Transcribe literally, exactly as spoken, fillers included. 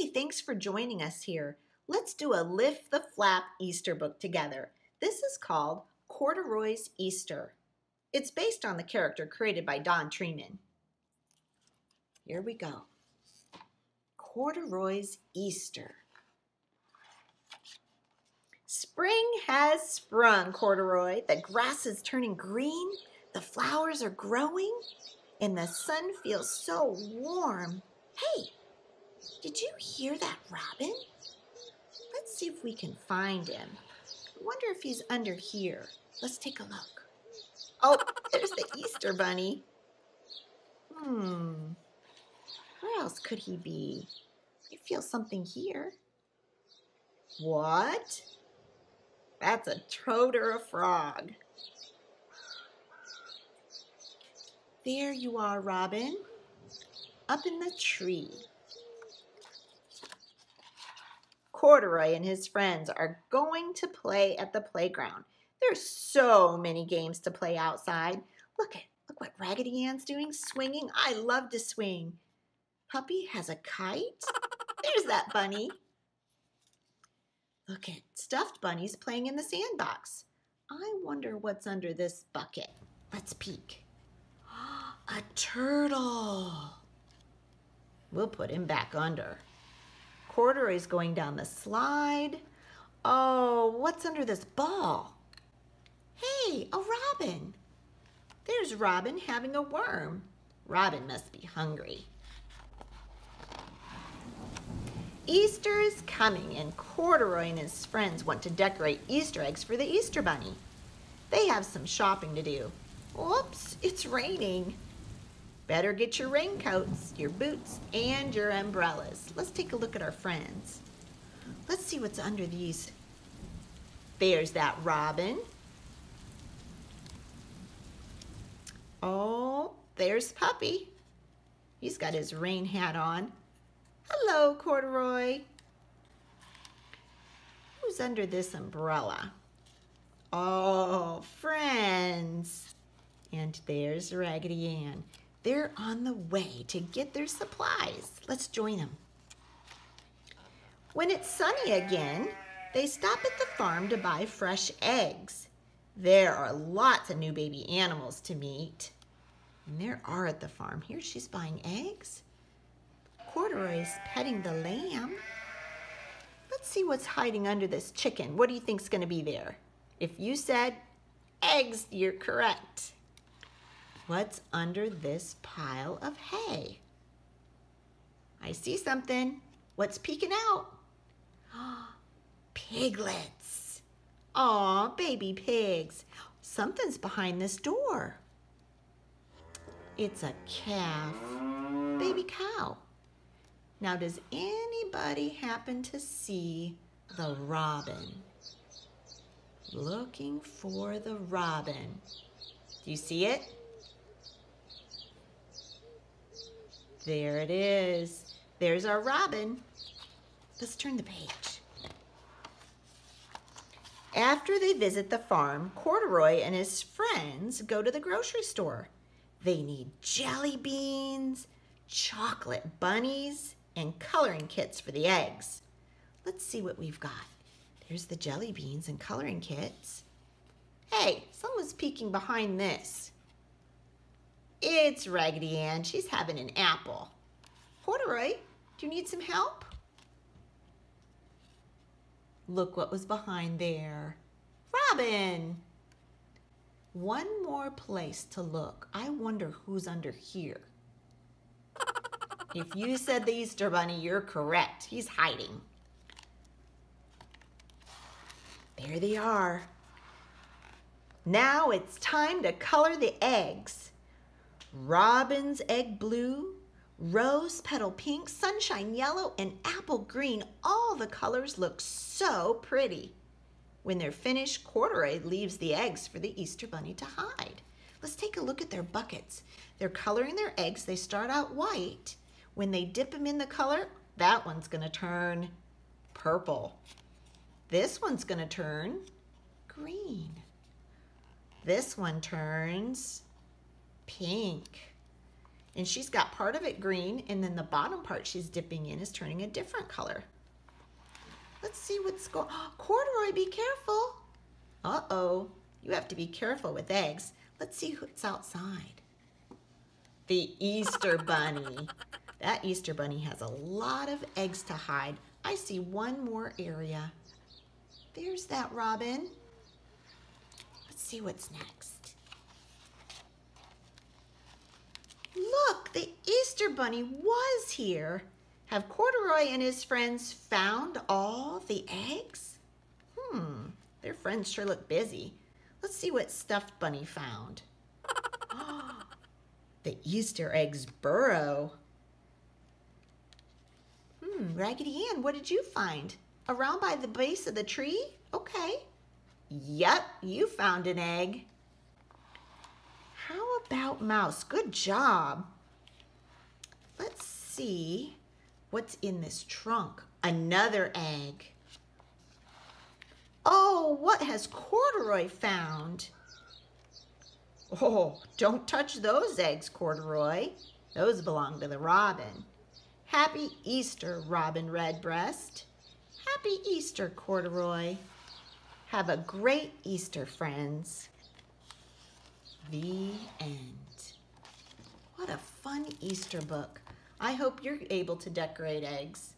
Hey, thanks for joining us here. Let's do a Lift the Flap Easter book together. This is called Corduroy's Easter. It's based on the character created by Don Freeman. Here we go. Corduroy's Easter. Spring has sprung, Corduroy. The grass is turning green, the flowers are growing, and the sun feels so warm. Hey, did you hear that robin? Let's see if we can find him. I wonder if he's under here. Let's take a look. Oh, there's the Easter bunny. Hmm, where else could he be? I feel something here. What? That's a toad or a frog. There you are, Robin, up in the tree. Corduroy and his friends are going to play at the playground. There's so many games to play outside. Look at, look what Raggedy Ann's doing, swinging. I love to swing. Puppy has a kite. There's that bunny. Look at stuffed bunnies playing in the sandbox. I wonder what's under this bucket. Let's peek. A turtle. We'll put him back under. Corduroy's going down the slide. Oh, what's under this ball? Hey, a robin. There's Robin having a worm. Robin must be hungry. Easter is coming, and Corduroy and his friends want to decorate Easter eggs for the Easter bunny. They have some shopping to do. Whoops, it's raining. Better get your raincoats, your boots, and your umbrellas. Let's take a look at our friends. Let's see what's under these. There's that robin. Oh, there's Puppy. He's got his rain hat on. Hello, Corduroy. Who's under this umbrella? Oh, friends. And there's Raggedy Ann. They're on the way to get their supplies. Let's join them. When it's sunny again, they stop at the farm to buy fresh eggs. There are lots of new baby animals to meet. And there are at the farm. Here she's buying eggs. Corduroy's petting the lamb. Let's see what's hiding under this chicken. What do you think's going to be there? If you said eggs, you're correct. What's under this pile of hay? I see something. What's peeking out? Piglets. Aw, baby pigs. Something's behind this door. It's a calf. Baby cow. Now, does anybody happen to see the robin? Looking for the robin. Do you see it? There it is. There's our robin. Let's turn the page. After they visit the farm, Corduroy and his friends go to the grocery store. They need jelly beans, chocolate bunnies, and coloring kits for the eggs. Let's see what we've got. There's the jelly beans and coloring kits. Hey, someone's peeking behind this. It's Raggedy Ann. She's having an apple. Corduroy, do you need some help? Look what was behind there. Robin! One more place to look. I wonder who's under here. If you said the Easter bunny, you're correct. He's hiding. There they are. Now it's time to color the eggs. Robin's egg blue, rose petal pink, sunshine yellow, and apple green. All the colors look so pretty. When they're finished, Corduroy leaves the eggs for the Easter bunny to hide. Let's take a look at their buckets. They're coloring their eggs. They start out white. When they dip them in the color, that one's going to turn purple. This one's going to turn green. This one turns pink. and she's got part of it green, and then the bottom part she's dipping in is turning a different color. Let's see what's going on. Corduroy, be careful. Uh-oh, you have to be careful with eggs. Let's see who's outside. The Easter Bunny. That Easter Bunny has a lot of eggs to hide. I see one more area. There's that robin. Let's see what's next. Look, the Easter Bunny was here. Have Corduroy and his friends found all the eggs? Hmm, their friends sure look busy. Let's see what Stuffed Bunny found. Oh, the Easter eggs burrow. Hmm, Raggedy Ann, what did you find? Around by the base of the tree? Okay. Yep, you found an egg. How about Mouse? Good job. Let's see what's in this trunk. Another egg. Oh, what has Corduroy found? Oh, don't touch those eggs, Corduroy. Those belong to the robin. Happy Easter, Robin Redbreast. Happy Easter, Corduroy. Have a great Easter, friends. The end. What a fun Easter book. I hope you're able to decorate eggs.